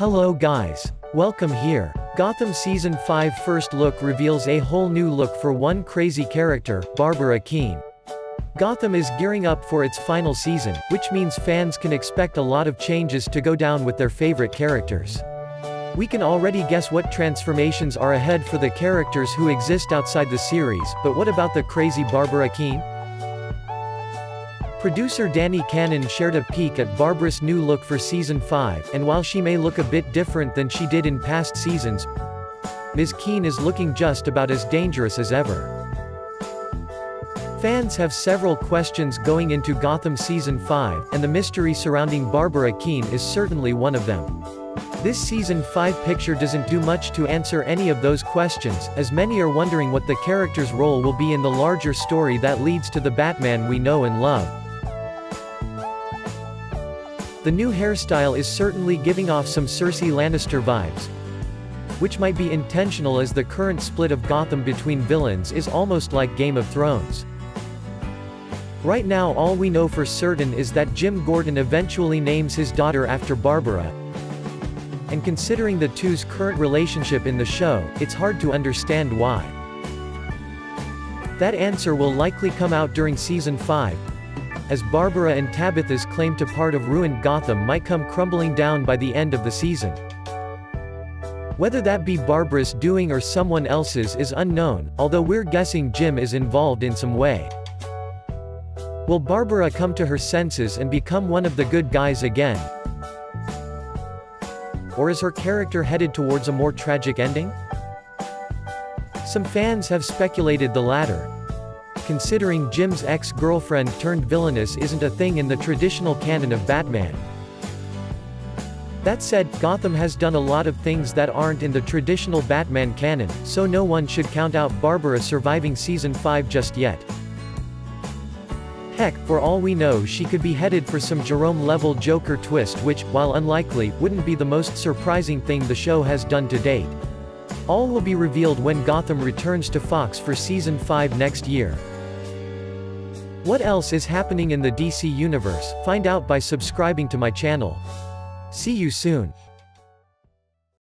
Hello guys! Welcome here! Gotham Season 5 First Look reveals a whole new look for one crazy character, Barbara Kean. Gotham is gearing up for its final season, which means fans can expect a lot of changes to go down with their favorite characters. We can already guess what transformations are ahead for the characters who exist outside the series, but what about the crazy Barbara Kean? Producer Danny Cannon shared a peek at Barbara's new look for Season 5, and while she may look a bit different than she did in past seasons, Ms. Kean is looking just about as dangerous as ever. Fans have several questions going into Gotham Season 5, and the mystery surrounding Barbara Kean is certainly one of them. This Season 5 picture doesn't do much to answer any of those questions, as many are wondering what the character's role will be in the larger story that leads to the Batman we know and love. The new hairstyle is certainly giving off some Cersei Lannister vibes, which might be intentional as the current split of Gotham between villains is almost like Game of Thrones. Right now all we know for certain is that Jim Gordon eventually names his daughter after Barbara, and considering the two's current relationship in the show, it's hard to understand why. That answer will likely come out during Season 5, as Barbara and Tabitha's claim to part of ruined Gotham might come crumbling down by the end of the season. Whether that be Barbara's doing or someone else's is unknown, although we're guessing Jim is involved in some way. Will Barbara come to her senses and become one of the good guys again? Or is her character headed towards a more tragic ending? Some fans have speculated the latter, considering Jim's ex-girlfriend turned villainess isn't a thing in the traditional canon of Batman. That said, Gotham has done a lot of things that aren't in the traditional Batman canon, so no one should count out Barbara surviving Season 5 just yet. Heck, for all we know she could be headed for some Jerome-level Joker twist which, while unlikely, wouldn't be the most surprising thing the show has done to date. All will be revealed when Gotham returns to Fox for Season 5 next year. What else is happening in the DC Universe? Find out by subscribing to my channel. See you soon.